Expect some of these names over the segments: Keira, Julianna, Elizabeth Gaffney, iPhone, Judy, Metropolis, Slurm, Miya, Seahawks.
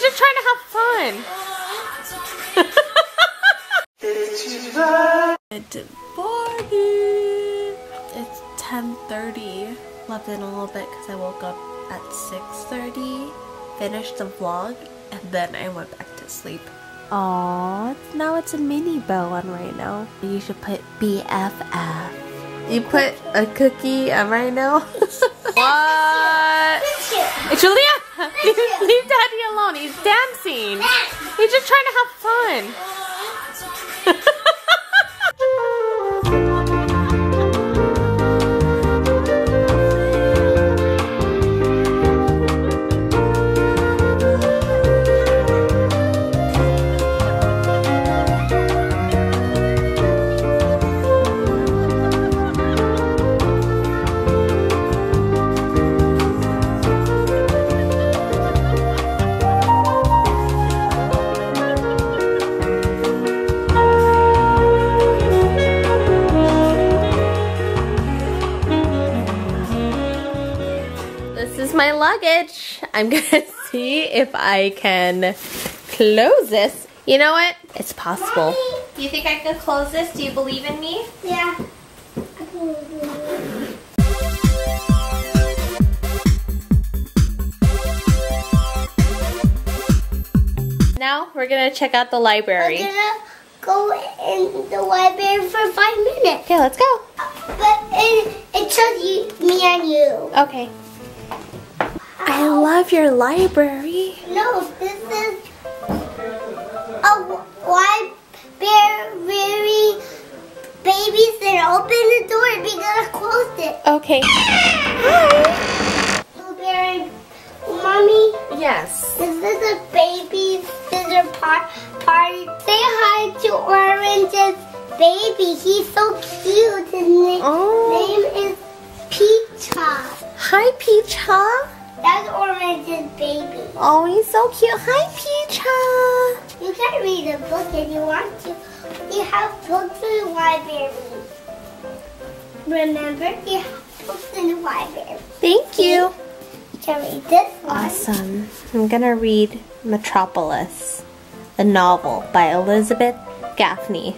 just trying to have fun. Good morning. It's 10:30. Slept in a little bit because I woke up at 6:30. Finished the vlog and then I went back to sleep. Aww, now it's a mini bow on right now. You should put BFF. You put a cookie on right now? What? Julianna, leave Daddy alone. He's dancing. He's just trying to have fun. My luggage. I'm gonna see if I can close this. You know what? It's possible. Mommy. You think I could close this? Do you believe in me? Yeah. Now we're gonna check out the library. We're gonna go in the library for 5 minutes. Okay, let's go. But it shows me and you. Okay. I love your library. No, this is a library. Babies that open the door and be gonna close it. Okay. Hi. Blueberry, Mommy. Yes. This is a baby's scissor party. Say hi to Orange's baby. He's so cute. His name is Peacha. Hi, Peacha. That's Orange's baby. Oh, he's so cute. Hi, Peacha. You can read a book if you want to. You have books in the library. Remember, you have books in the library. Thank you. You can read this one. Awesome. I'm going to read Metropolis, a novel by Elizabeth Gaffney.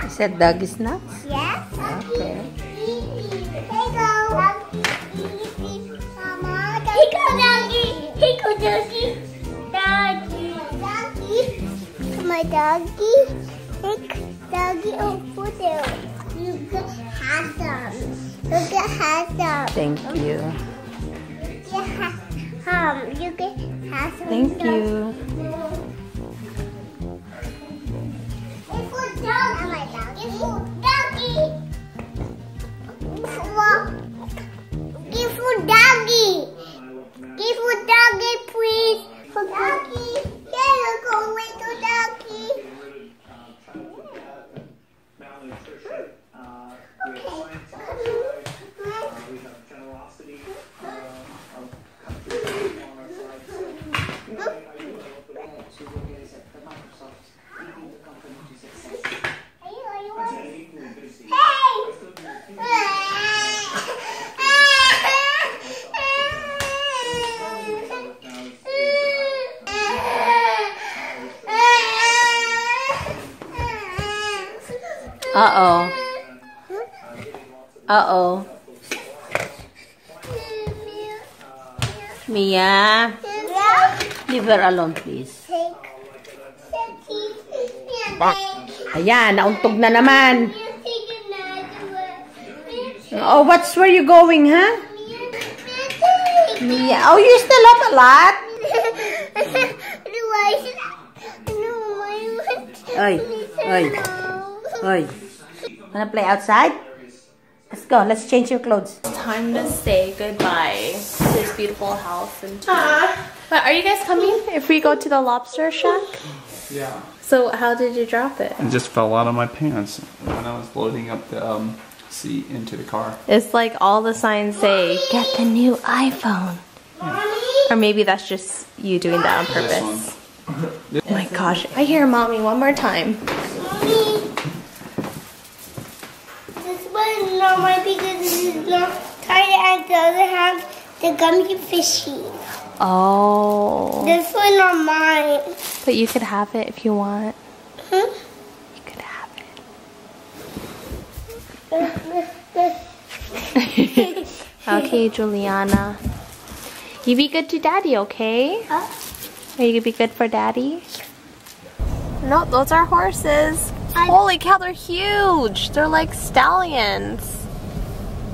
You said doggy snacks? Yes. Okay. Here go. Mama, doggy. Here go doggy. Here go doggy. Doggy. Doggy. Come on, doggy. Take doggy over there. You can have some. You can have some. Thank you. You can have some. Thank you. Uh-oh. Uh-oh. Mia. Leave her alone, please. Ayan, nauntog na naman. Oh, what's where you going, huh? Mia. Oh, you still up a lot? Oi, oi, oi. Wanna play outside? Let's go. Let's change your clothes. Time to say goodbye to this beautiful house. And but are you guys coming if we go to the lobster shack? Yeah. So how did you drop it? It just fell out of my pants when I was loading up the seat into the car. It's like all the signs say, get the new iPhone. Yeah. Or maybe that's just you doing that on purpose. Oh my gosh, I hear mommy one more time. Mommy, this one is not mine because this is not tight and doesn't have the gummy fishy. Oh. This one is not mine. But you could have it if you want. Hmm? You could have it. Okay, Juliana. You be good to daddy, okay? Huh? Are you gonna be good for daddy? No, those are horses. Holy cow, they're huge. They're like stallions.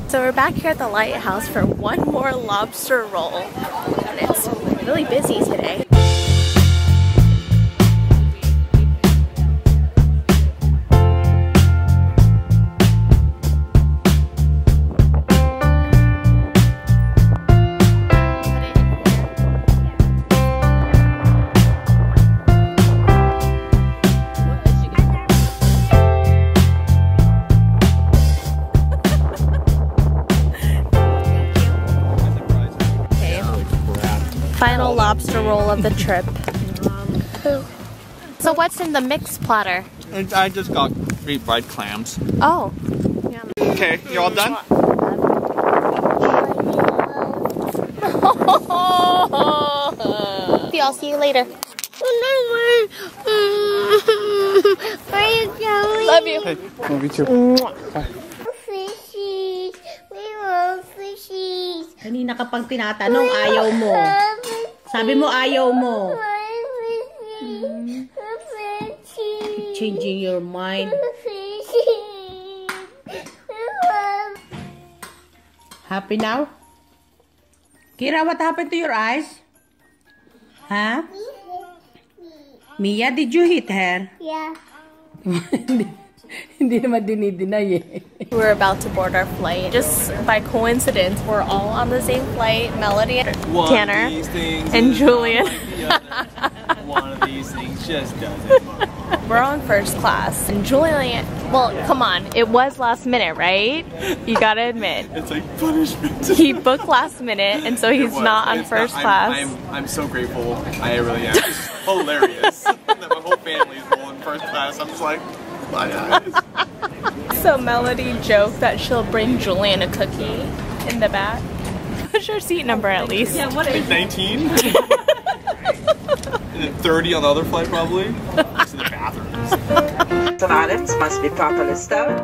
So we're back here at the lighthouse for one more lobster roll. And it's really busy today. Final lobster roll of the trip. So what's in the mixed platter? I just got 3 fried clams. Oh. Yeah. Okay, you all done? Okay, I'll see you later. Where are you going? Love you. Hey, love you too. Bye. Fishies. We want fishies. Kanina kapag tinatanong, ayaw mo. Sabi mo, ayaw mo. Keep changing your mind. Happy now? Kira, what happened to your eyes? Huh? Mia, did you hit her? Yeah. We're about to board our flight. Just by coincidence, we're all on the same flight. Melody, Tanner, and Julian. One of these things just doesn't. We're on first class, and Julian. Well, come on, it was last minute, right? You gotta admit. It's like punishment. He booked last minute, and so he's not on first class. I'm so grateful. I really am. It's hilarious that my whole family is on first class. I'm just like. So Melody joked that she'll bring Julian a cookie in the back. What's your seat number at least? Yeah, what is it? 19? And then 30 on the other flight probably. Just in the bathrooms. The violets must be properly stowed.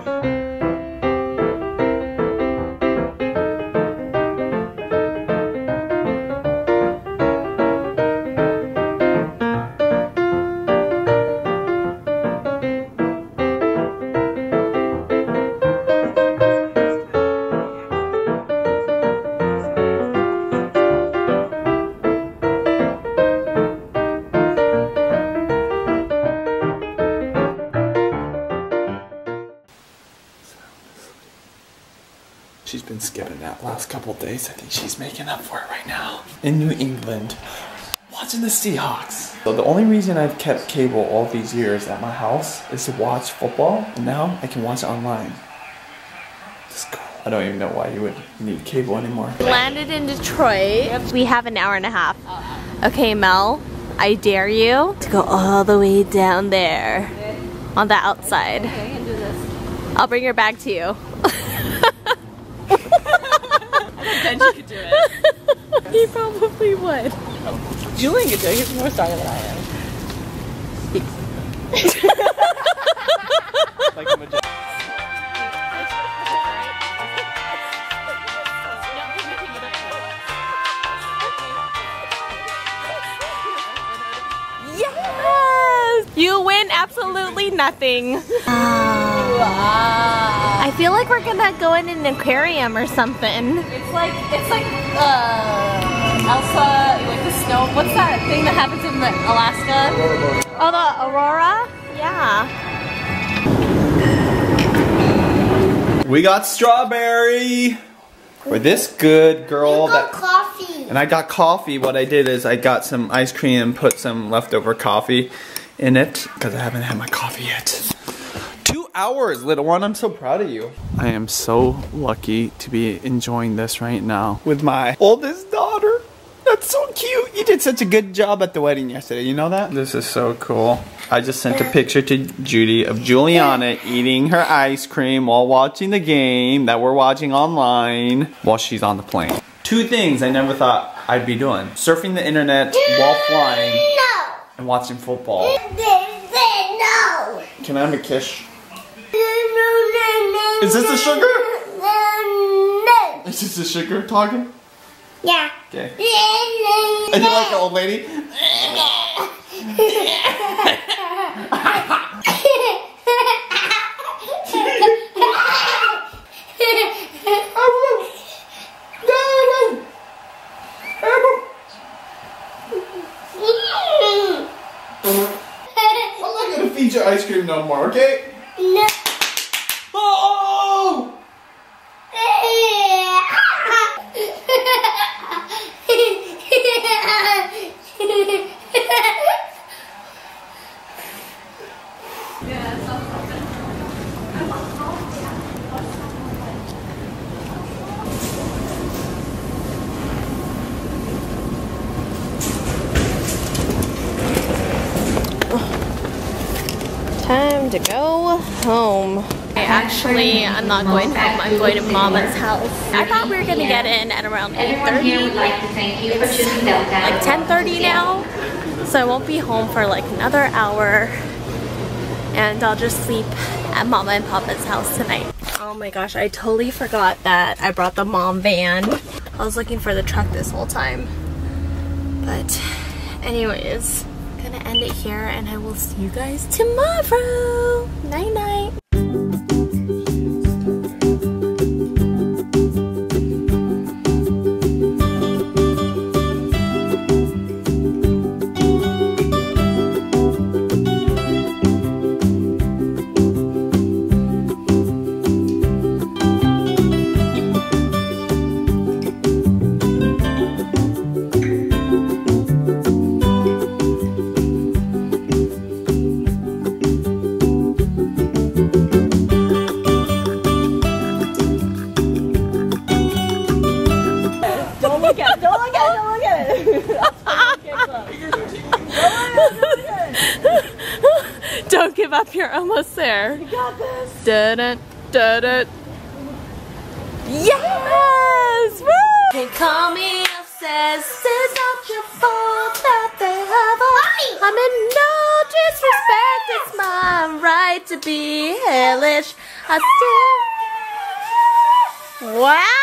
She's been skipping that last couple of days. I think she's making up for it right now. In New England, watching the Seahawks. So the only reason I've kept cable all these years at my house is to watch football, and now I can watch it online. It's cool. I don't even know why you would need cable anymore. Landed in Detroit. We have an hour and a half. Okay, Mel, I dare you to go all the way down there on the outside. I'll bring your bag to you. She could do it. He probably would. Julian could do it. He's more stronger than I am. Like a magician. absolutely nothing. Wow. I feel like we're gonna go in an aquarium or something. It's like Elsa, like the snow. What's that thing that happens in Alaska? Oh, the aurora? Yeah. We got strawberry. For this good girl. You got coffee. And I got coffee. What I did is I got some ice cream and put some leftover coffee in it. Because I haven't had my coffee yet. 2 hours, little one. I'm so proud of you. I am so lucky to be enjoying this right now with my oldest daughter. That's so cute. You did such a good job at the wedding yesterday. You know that? This is so cool. I just sent a picture to Judy of Julianna eating her ice cream while watching the game that we're watching online while she's on the plane. 2 things I never thought I'd be doing. Surfing the internet while flying and watching football. Can I have a kiss? Is this the sugar? No. Is this the sugar talking? Yeah. Okay. Are you like an old lady? I'm not gonna feed you ice cream no more, okay? No. Oh! Time to go home. Actually, I'm not going home. I'm going to Mama's house. I thought we were going to get in at around 8:30. Like 10:30 now. So I won't be home for like another hour. And I'll just sleep at Mama and Papa's house tonight. Oh my gosh, I totally forgot that I brought the mom van. I was looking for the truck this whole time. But anyways, I'm gonna end it here and I will see you guys tomorrow. Night night. Don't give up, you're almost there. You got this. Did it. Yes! Woo! They call me up, says it's not your fault that they have a... I'm in no disrespect, it's my right to be hellish. I still... Wow!